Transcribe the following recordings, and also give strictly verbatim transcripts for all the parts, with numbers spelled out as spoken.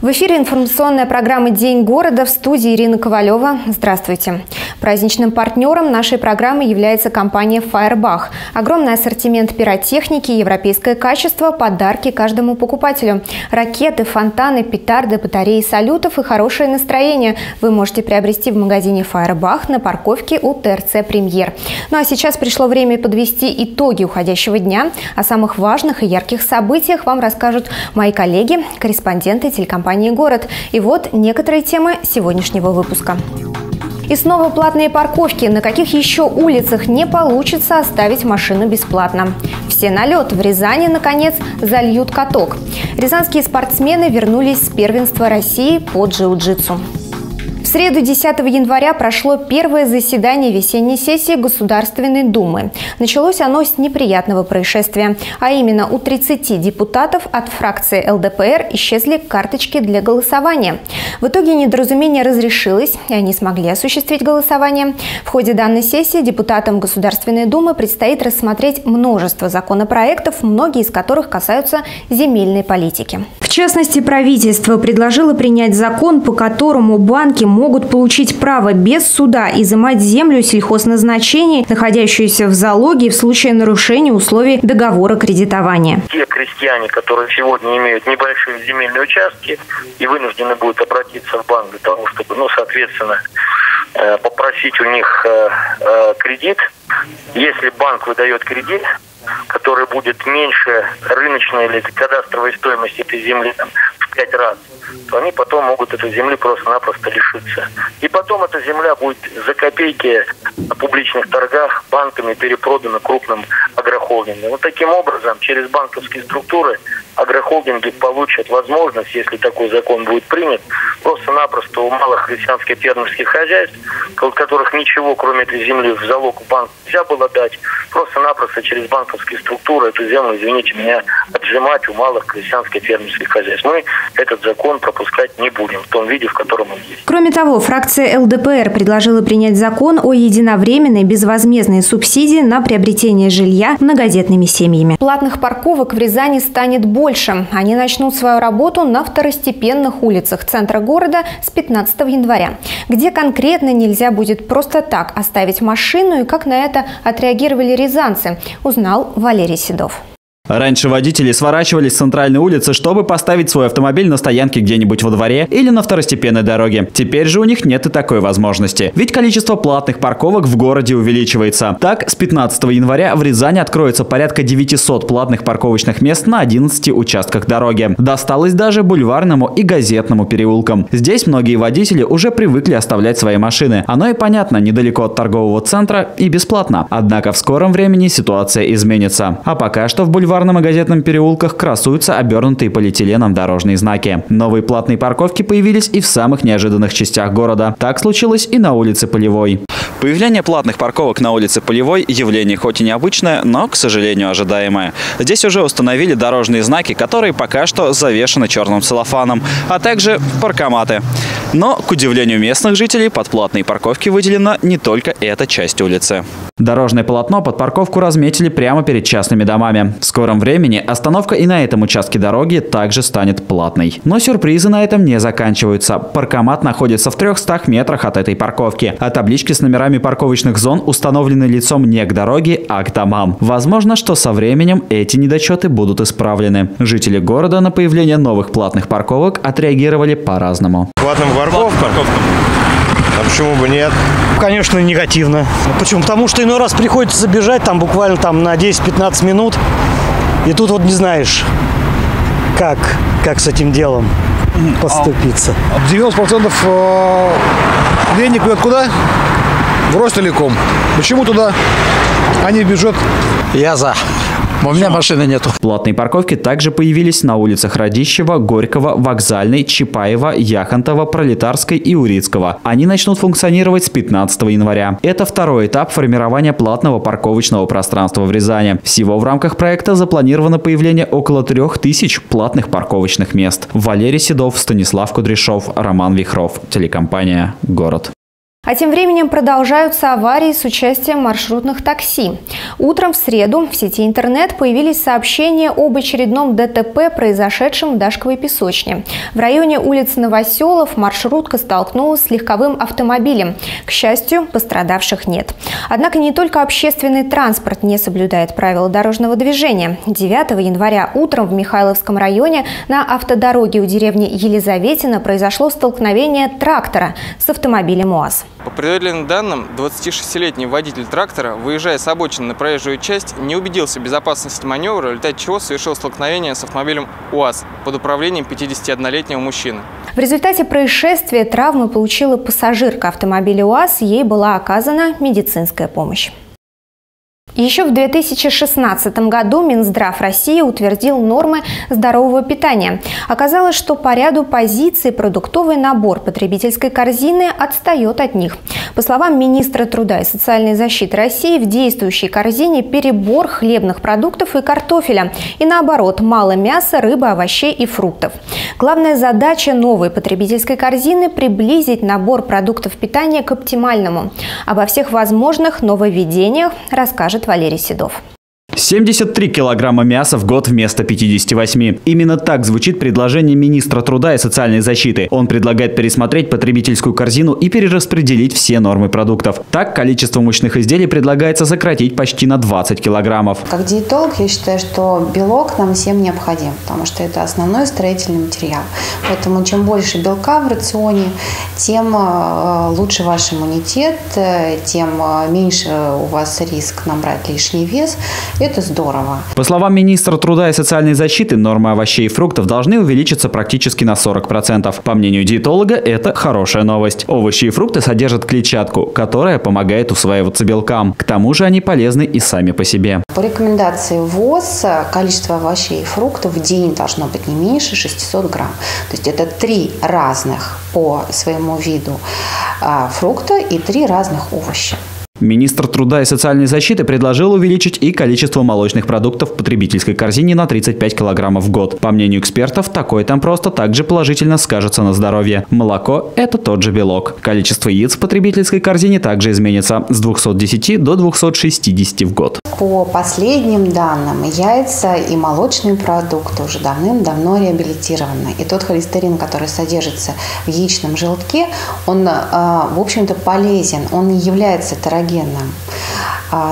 В эфире информационная программа «День города», в студии Ирина Ковалева. Здравствуйте. Праздничным партнером нашей программы является компания «Файрбах». Огромный ассортимент пиротехники, европейское качество, подарки каждому покупателю. Ракеты, фонтаны, петарды, батареи салютов и хорошее настроение вы можете приобрести в магазине «Файрбах» на парковке у ТРЦ «Премьер». Ну а сейчас пришло время подвести итоги уходящего дня. О самых важных и ярких событиях вам расскажут мои коллеги, корреспонденты телекомпании «Город». И вот некоторые темы сегодняшнего выпуска. И снова платные парковки. На каких еще улицах не получится оставить машину бесплатно? Все на лед. В Рязани, наконец, зальют каток. Рязанские спортсмены вернулись с первенства России по джиу-джитсу. В среду, десятого января, прошло первое заседание весенней сессии Государственной Думы. Началось оно с неприятного происшествия. А именно, у тридцати депутатов от фракции ЛДПР исчезли карточки для голосования. В итоге недоразумение разрешилось, и они смогли осуществить голосование. В ходе данной сессии депутатам Государственной Думы предстоит рассмотреть множество законопроектов, многие из которых касаются земельной политики. В частности, правительство предложило принять закон, по которому банки могут могут получить право без суда изымать землю сельхозназначения, находящуюся в залоге в случае нарушения условий договора кредитования. Те крестьяне, которые сегодня имеют небольшие земельные участки и вынуждены будут обратиться в банк для того, чтобы, ну, соответственно, попросить у них кредит. Если банк выдает кредит, который будет меньше рыночной или кадастровой стоимости этой земли там, в пять раз, то они потом могут этой земли просто-напросто лишиться. И потом эта земля будет за копейки на публичных торгах банками перепродана крупным агрохолдингам. Вот таким образом, через банковские структуры агрохолдинги получат возможность, если такой закон будет принят, просто-напросто у малых крестьянских фермерских хозяйств, у которых ничего, кроме этой земли, в залог в банк нельзя было дать, просто-напросто через банковские структуры эту землю, извините меня, отжимать у малых крестьянских фермерских хозяйств. Мы этот закон пропускать не будем в том виде, в котором он есть. Кроме того, фракция ЛДПР предложила принять закон о единовременной безвозмездной субсидии на приобретение жилья многодетными семьями. Платных парковок в Рязани станет больше. Они начнут свою работу на второстепенных улицах центра города с пятнадцатого января. Где конкретно нельзя будет просто так оставить машину и как на это отреагировали рязанцы, узнал Валерий Седов. Раньше водители сворачивались с центральной улицы, чтобы поставить свой автомобиль на стоянке где-нибудь во дворе или на второстепенной дороге. Теперь же у них нет и такой возможности. Ведь количество платных парковок в городе увеличивается. Так, с пятнадцатого января в Рязани откроется порядка девятисот платных парковочных мест на одиннадцати участках дороги. Досталось даже бульварному и газетному переулкам. Здесь многие водители уже привыкли оставлять свои машины. Оно и понятно, недалеко от торгового центра и бесплатно. Однако в скором времени ситуация изменится. А пока что в бульварном В бульварном и газетном переулках красуются обернутые полиэтиленом дорожные знаки. Новые платные парковки появились и в самых неожиданных частях города. Так случилось и на улице Полевой. Появление платных парковок на улице Полевой – явление хоть и необычное, но, к сожалению, ожидаемое. Здесь уже установили дорожные знаки, которые пока что завешены черным целлофаном, а также паркоматы. Но, к удивлению местных жителей, под платные парковки выделена не только эта часть улицы. Дорожное полотно под парковку разметили прямо перед частными домами. В скором времени остановка и на этом участке дороги также станет платной. Но сюрпризы на этом не заканчиваются. Паркомат находится в трёхстах метрах от этой парковки, а таблички с номерами парковочных зон установлены лицом не к дороге, а к домам. Возможно, что со временем эти недочеты будут исправлены. Жители города на появление новых платных парковок отреагировали по-разному. Платным парковкам? А почему бы нет? Конечно, негативно. Почему? Потому что иной раз приходится забежать там буквально там на десять-пятнадцать минут. И тут вот не знаешь, как, как с этим делом поступиться. девяносто процентов денег идет куда? В Ростелеком. Почему туда? Они бежат. Я за. У меня машины нету. Платные парковки также появились на улицах Радищева, Горького, Вокзальной, Чапаева, Яхонтова, Пролетарской и Урицкого. Они начнут функционировать с пятнадцатого января. Это второй этап формирования платного парковочного пространства в Рязани. Всего в рамках проекта запланировано появление около трех тысяч платных парковочных мест. Валерий Седов, Станислав Кудряшов, Роман Вихров. Телекомпания «Город». А тем временем продолжаются аварии с участием маршрутных такси. Утром в среду в сети интернет появились сообщения об очередном ДТП, произошедшем в Дашковой Песочне. В районе улицы Новоселов маршрутка столкнулась с легковым автомобилем. К счастью, пострадавших нет. Однако не только общественный транспорт не соблюдает правила дорожного движения. девятого января утром в Михайловском районе на автодороге у деревни Елизаветина произошло столкновение трактора с автомобилем УАЗ. По предварительным данным, двадцатишестилетний водитель трактора, выезжая с обочины на проезжую часть, не убедился в безопасности маневра, в результате чего совершил столкновение с автомобилем УАЗ под управлением пятидесятиоднолетнего мужчины. В результате происшествия травмы получила пассажирка автомобиля УАЗ, ей была оказана медицинская помощь. Еще в две тысячи шестнадцатом году Минздрав России утвердил нормы здорового питания. Оказалось, что по ряду позиций продуктовый набор потребительской корзины отстает от них. По словам министра труда и социальной защиты России, в действующей корзине перебор хлебных продуктов и картофеля. И наоборот, мало мяса, рыбы, овощей и фруктов. Главная задача новой потребительской корзины – приблизить набор продуктов питания к оптимальному. Обо всех возможных нововведениях расскажет Валерий Седов. семьдесят три килограмма мяса в год вместо пятидесяти восьми. Именно так звучит предложение министра труда и социальной защиты. Он предлагает пересмотреть потребительскую корзину и перераспределить все нормы продуктов. Так, количество мучных изделий предлагается сократить почти на двадцать килограммов. Как диетолог я считаю, что белок нам всем необходим, потому что это основной строительный материал. Поэтому чем больше белка в рационе, тем лучше ваш иммунитет, тем меньше у вас риск набрать лишний вес. Это здорово. По словам министра труда и социальной защиты, нормы овощей и фруктов должны увеличиться практически на сорок процентов. По мнению диетолога, это хорошая новость. Овощи и фрукты содержат клетчатку, которая помогает усваиваться белкам. К тому же они полезны и сами по себе. По рекомендации ВОЗ, количество овощей и фруктов в день должно быть не меньше шестисот грамм. То есть это три разных по своему виду фрукта и три разных овоща. Министр труда и социальной защиты предложил увеличить и количество молочных продуктов в потребительской корзине на тридцать пять килограммов в год. По мнению экспертов, такой темп роста также положительно скажется на здоровье. Молоко – это тот же белок. Количество яиц в потребительской корзине также изменится с двухсот десяти до двухсот шестидесяти в год. По последним данным, яйца и молочные продукты уже давным-давно реабилитированы. И тот холестерин, который содержится в яичном желтке, он, в общем-то, полезен. Он не является тарагеном.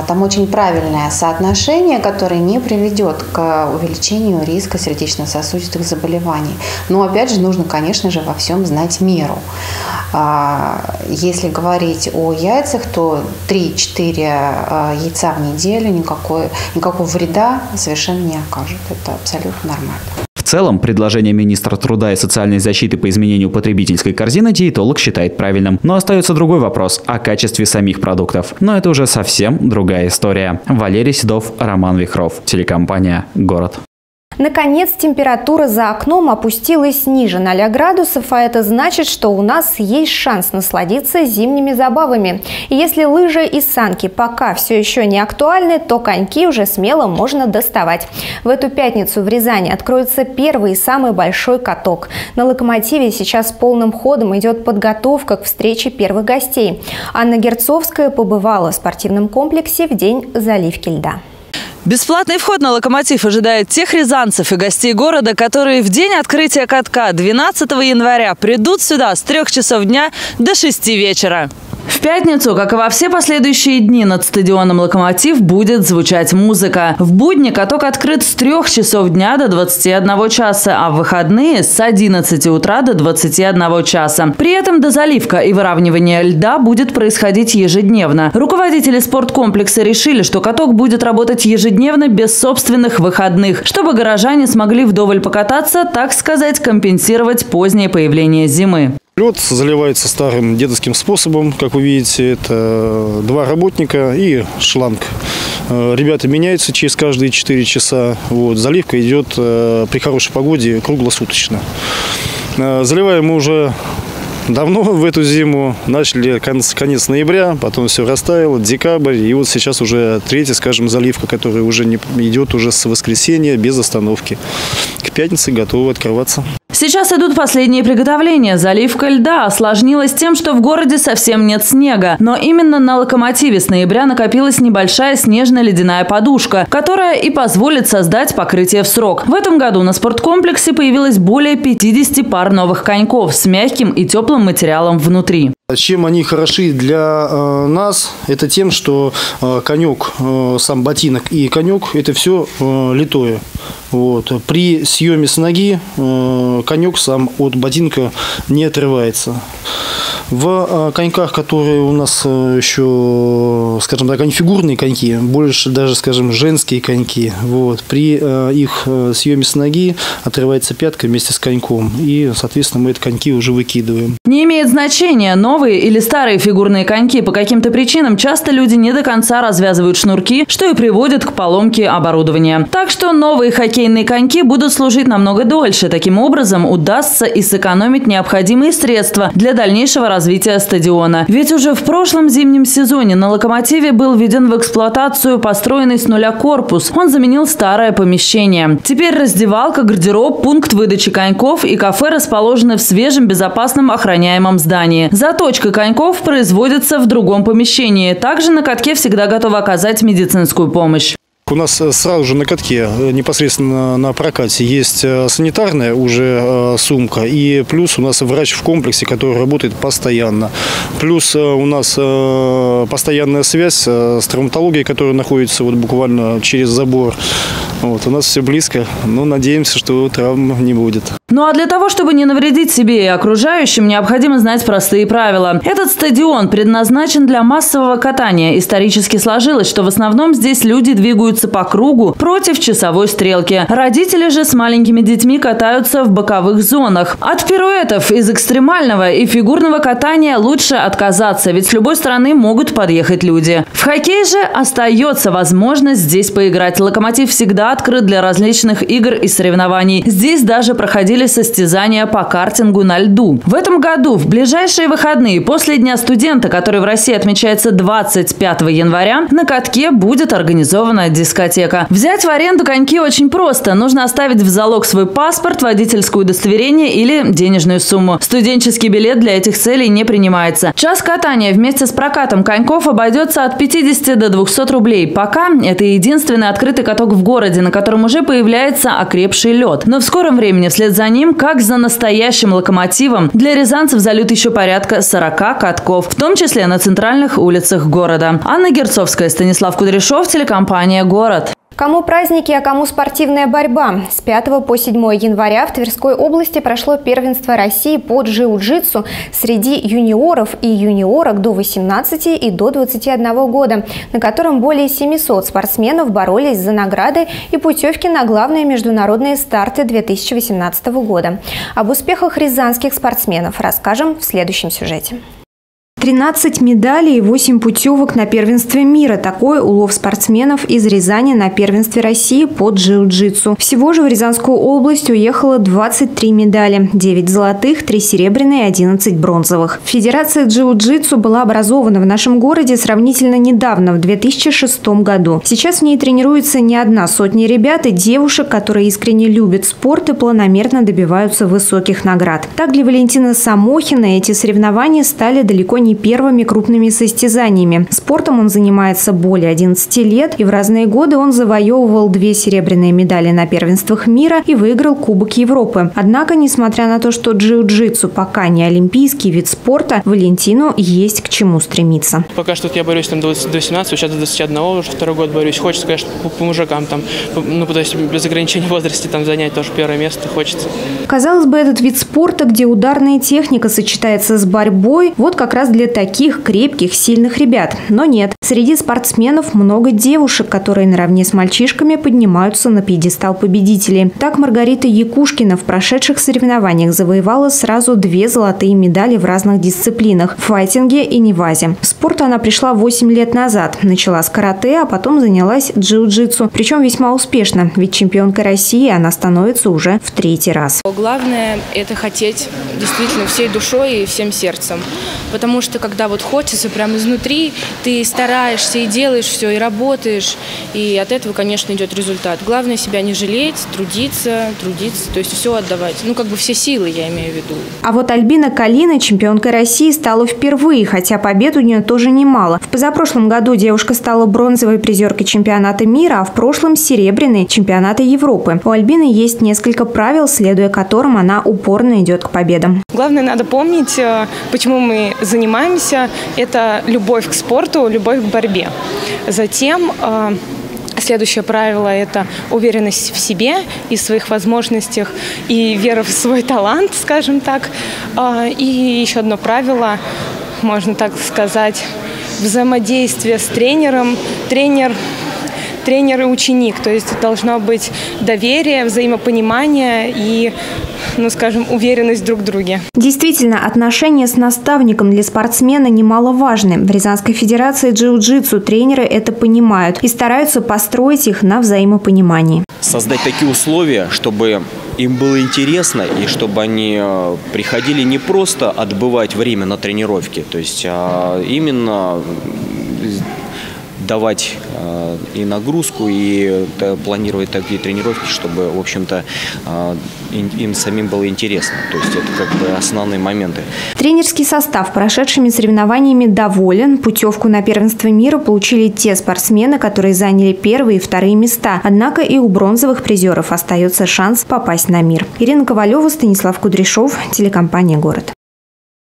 Там очень правильное соотношение, которое не приведет к увеличению риска сердечно-сосудистых заболеваний. Но опять же, нужно, конечно же, во всем знать меру. Если говорить о яйцах, то три-четыре яйца в неделю никакой, никакого вреда совершенно не окажут. Это абсолютно нормально. В целом, предложение министра труда и социальной защиты по изменению потребительской корзины диетолог считает правильным. Но остается другой вопрос о качестве самих продуктов. Но это уже совсем другая история. Валерий Седов, Роман Вихров. Телекомпания «Город». Наконец, температура за окном опустилась ниже ноля градусов, а это значит, что у нас есть шанс насладиться зимними забавами. И если лыжи и санки пока все еще не актуальны, то коньки уже смело можно доставать. В эту пятницу в Рязани откроется первый и самый большой каток. На локомотиве сейчас полным ходом идет подготовка к встрече первых гостей. Анна Герцовская побывала в спортивном комплексе в день заливки льда. Бесплатный вход на локомотив ожидает тех рязанцев и гостей города, которые в день открытия катка двенадцатого января придут сюда с трёх часов дня до шести вечера. В пятницу, как и во все последующие дни, над стадионом «Локомотив» будет звучать музыка. В будни каток открыт с трёх часов дня до двадцати одного часа, а в выходные с одиннадцати утра до двадцати одного часа. При этом дозаливка и выравнивание льда будет происходить ежедневно. Руководители спорткомплекса решили, что каток будет работать ежедневно без собственных выходных, чтобы горожане смогли вдоволь покататься, так сказать, компенсировать позднее появление зимы. Лед заливается старым дедовским способом, как вы видите, это два работника и шланг. Ребята меняются через каждые четыре часа. Вот, заливка идет при хорошей погоде круглосуточно. Заливаем мы уже давно в эту зиму, начали конец, конец ноября, потом все растаяло, декабрь, и вот сейчас уже третья, скажем, заливка, которая уже не, идет уже с воскресенья без остановки. К пятнице готовы открываться. Сейчас идут последние приготовления. Заливка льда осложнилась тем, что в городе совсем нет снега. Но именно на локомотиве с ноября накопилась небольшая снежно-ледяная подушка, которая и позволит создать покрытие в срок. В этом году на спорткомплексе появилось более пятидесяти пар новых коньков с мягким и теплым материалом внутри. Чем они хороши для э, нас, это тем, что э, конек, э, сам ботинок и конек, это все э, литое. Вот. При съеме с ноги э, конек сам от ботинка не отрывается. В э, коньках, которые у нас еще, скажем так, они фигурные коньки, больше даже, скажем, женские коньки, вот. При э, их э, съеме с ноги отрывается пятка вместе с коньком, и, соответственно, мы эти коньки уже выкидываем. Не имеет значения, но новые или старые фигурные коньки. По каким-то причинам часто люди не до конца развязывают шнурки, что и приводит к поломке оборудования. Так что новые хоккейные коньки будут служить намного дольше. Таким образом, удастся и сэкономить необходимые средства для дальнейшего развития стадиона. Ведь уже в прошлом зимнем сезоне на «Локомотиве» был введен в эксплуатацию построенный с нуля корпус. Он заменил старое помещение. Теперь раздевалка, гардероб, пункт выдачи коньков и кафе расположены в свежем, безопасном, охраняемом здании. Зато точка коньков производится в другом помещении. Также на катке всегда готовы оказать медицинскую помощь. У нас сразу же на катке, непосредственно на прокате, есть санитарная уже сумка. И плюс у нас врач в комплексе, который работает постоянно. Плюс у нас постоянная связь с травматологией, которая находится вот буквально через забор. Вот, у нас все близко, но надеемся, что травм не будет. Ну а для того, чтобы не навредить себе и окружающим, необходимо знать простые правила. Этот стадион предназначен для массового катания. Исторически сложилось, что в основном здесь люди двигаются по кругу против часовой стрелки. Родители же с маленькими детьми катаются в боковых зонах. От пируэтов из экстремального и фигурного катания лучше отказаться, ведь с любой стороны могут подъехать люди. В хоккей же остается возможность здесь поиграть. «Локомотив» всегда открыт для различных игр и соревнований. Здесь даже проходили состязания по картингу на льду. В этом году в ближайшие выходные после Дня студента, который в России отмечается двадцать пятого января, на катке будет организована дискуссия. Дискотека. Взять в аренду коньки очень просто. Нужно оставить в залог свой паспорт, водительское удостоверение или денежную сумму. Студенческий билет для этих целей не принимается. Час катания вместе с прокатом коньков обойдется от пятидесяти до двухсот рублей. Пока это единственный открытый каток в городе, на котором уже появляется окрепший лед. Но в скором времени вслед за ним, как за настоящим локомотивом, для рязанцев зальют еще порядка сорока катков, в том числе на центральных улицах города. Анна Герцовская, Станислав Кудряшов, телекомпания «Город». Кому праздники, а кому спортивная борьба? С пятого по седьмое января в Тверской области прошло первенство России по джиу-джитсу среди юниоров и юниорок до восемнадцати и до двадцати одного года, на котором более семисот спортсменов боролись за награды и путевки на главные международные старты две тысячи восемнадцатого года. Об успехах рязанских спортсменов расскажем в следующем сюжете. тринадцать медалей и восемь путевок на первенстве мира. Такой улов спортсменов из Рязани на первенстве России по джиу-джитсу. Всего же в Рязанскую область уехало двадцать три медали. девять золотых, три серебряные и одиннадцать бронзовых. Федерация джиу-джитсу была образована в нашем городе сравнительно недавно, в две тысячи шестом году. Сейчас в ней тренируется не одна сотня ребят и девушек, которые искренне любят спорт и планомерно добиваются высоких наград. Так для Валентины Самохиной эти соревнования стали далеко не первыми крупными состязаниями. Спортом он занимается более одиннадцати лет, и в разные годы он завоевывал две серебряные медали на первенствах мира и выиграл Кубок Европы. Однако, несмотря на то, что джиу-джитсу пока не олимпийский вид спорта, Валентину есть к чему стремиться. Пока что я борюсь там до восемнадцати, сейчас до двадцати одного, уже второй год борюсь. Хочется, конечно, по мужикам, там, ну, то есть без ограничений в возрасте там, занять тоже первое место хочется. Казалось бы, этот вид спорта, где ударная техника сочетается с борьбой, вот как раз для для таких крепких, сильных ребят. Но нет. Среди спортсменов много девушек, которые наравне с мальчишками поднимаются на пьедестал победителей. Так Маргарита Якушкина в прошедших соревнованиях завоевала сразу две золотые медали в разных дисциплинах – файтинге и невазе. В спорт она пришла восемь лет назад. Начала с карате, а потом занялась джиу-джитсу. Причем весьма успешно, ведь чемпионкой России она становится уже в третий раз. Главное – это хотеть действительно всей душой и всем сердцем. Потому что что когда вот хочется, прям изнутри, ты стараешься и делаешь все, и работаешь, и от этого, конечно, идет результат. Главное себя не жалеть, трудиться, трудиться, то есть все отдавать. Ну, как бы все силы, я имею в виду. А вот Альбина Калина чемпионкой России стала впервые, хотя побед у нее тоже немало. В позапрошлом году девушка стала бронзовой призеркой чемпионата мира, а в прошлом – серебряной чемпионата Европы. У Альбины есть несколько правил, следуя которым она упорно идет к победам. Главное, надо помнить, почему мы занимаемся. Это любовь к спорту, любовь к борьбе. Затем следующее правило – это уверенность в себе и в своих возможностях, и вера в свой талант, скажем так. И еще одно правило, можно так сказать, взаимодействие с тренером. Тренер тренер и ученик. То есть должно быть доверие, взаимопонимание и, ну, скажем, уверенность друг в друге. Действительно, отношения с наставником для спортсмена немаловажны. В Рязанской федерации джиу-джитсу тренеры это понимают и стараются построить их на взаимопонимании. Создать такие условия, чтобы им было интересно и чтобы они приходили не просто отбывать время на тренировке, то есть, а именно давать и нагрузку, и планировать такие тренировки, чтобы, в общем-то, им самим было интересно. То есть это как бы основные моменты. Тренерский состав прошедшими соревнованиями доволен. Путевку на первенство мира получили те спортсмены, которые заняли первые и вторые места. Однако и у бронзовых призеров остается шанс попасть на мир. Ирина Ковалева, Станислав Кудряшов, телекомпания «Город».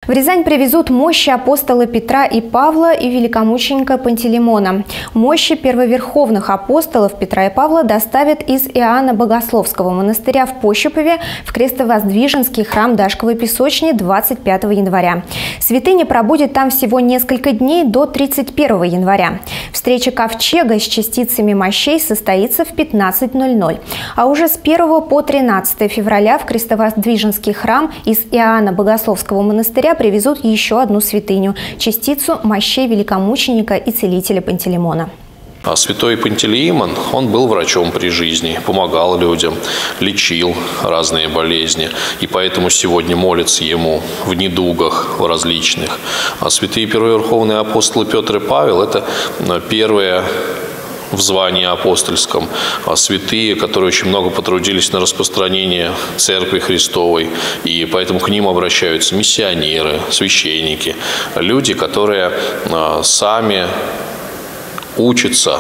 В Рязань привезут мощи апостола Петра и Павла и великомученика Пантелеймона. Мощи первоверховных апостолов Петра и Павла доставят из Иоанна Богословского монастыря в Пощупове в Крестовоздвиженский храм Дашковой Песочни двадцать пятого января. Святыня пробудет там всего несколько дней до тридцать первого января. Встреча ковчега с частицами мощей состоится в пятнадцать ноль-ноль. А уже с первого по тринадцатое февраля в Крестовоздвиженский храм из Иоанна Богословского монастыря привезут еще одну святыню – частицу мощей великомученика и целителя Пантелеймона. Святой Пантелеймон, он был врачом при жизни, помогал людям, лечил разные болезни. И поэтому сегодня молятся ему в недугах, в различных. А святые первоверховные апостолы Петр и Павел – это первые в звании апостольском, святые, которые очень много потрудились на распространение Церкви Христовой, и поэтому к ним обращаются миссионеры, священники, люди, которые сами учатся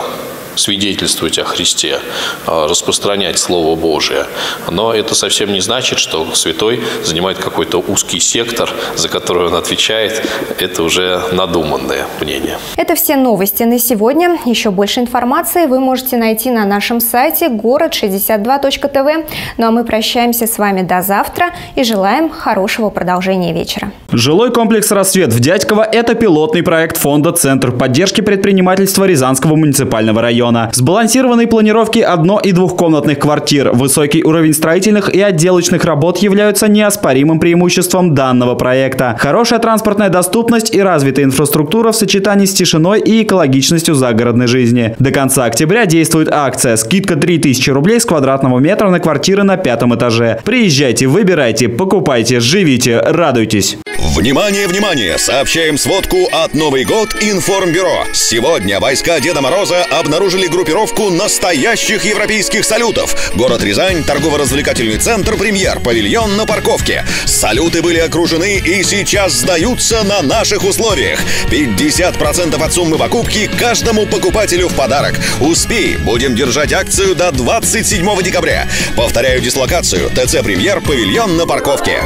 свидетельствовать о Христе, распространять Слово Божие. Но это совсем не значит, что святой занимает какой-то узкий сектор, за который он отвечает. Это уже надуманное мнение. Это все новости на сегодня. Еще больше информации вы можете найти на нашем сайте город шестьдесят два точка тэ вэ. Ну а мы прощаемся с вами до завтра и желаем хорошего продолжения вечера. Жилой комплекс «Рассвет» в Дядьково – это пилотный проект фонда «Центр поддержки предпринимательства Рязанского муниципального района». Сбалансированные планировки одно- и двухкомнатных квартир, высокий уровень строительных и отделочных работ являются неоспоримым преимуществом данного проекта. Хорошая транспортная доступность и развитая инфраструктура в сочетании с тишиной и экологичностью загородной жизни. До конца октября действует акция «Скидка три тысячи рублей с квадратного метра на квартиры на пятом этаже». Приезжайте, выбирайте, покупайте, живите, радуйтесь. Внимание, внимание! Сообщаем сводку от Новый год Информбюро. Сегодня войска Деда Мороза обнаружили группировку настоящих европейских салютов. Город Рязань, торгово-развлекательный центр «Премьер», павильон на парковке. Салюты были окружены и сейчас сдаются на наших условиях. пятьдесят процентов от суммы покупки каждому покупателю в подарок. Успей! Будем держать акцию до двадцать седьмого декабря. Повторяю дислокацию. тэ цэ «Премьер», павильон на парковке.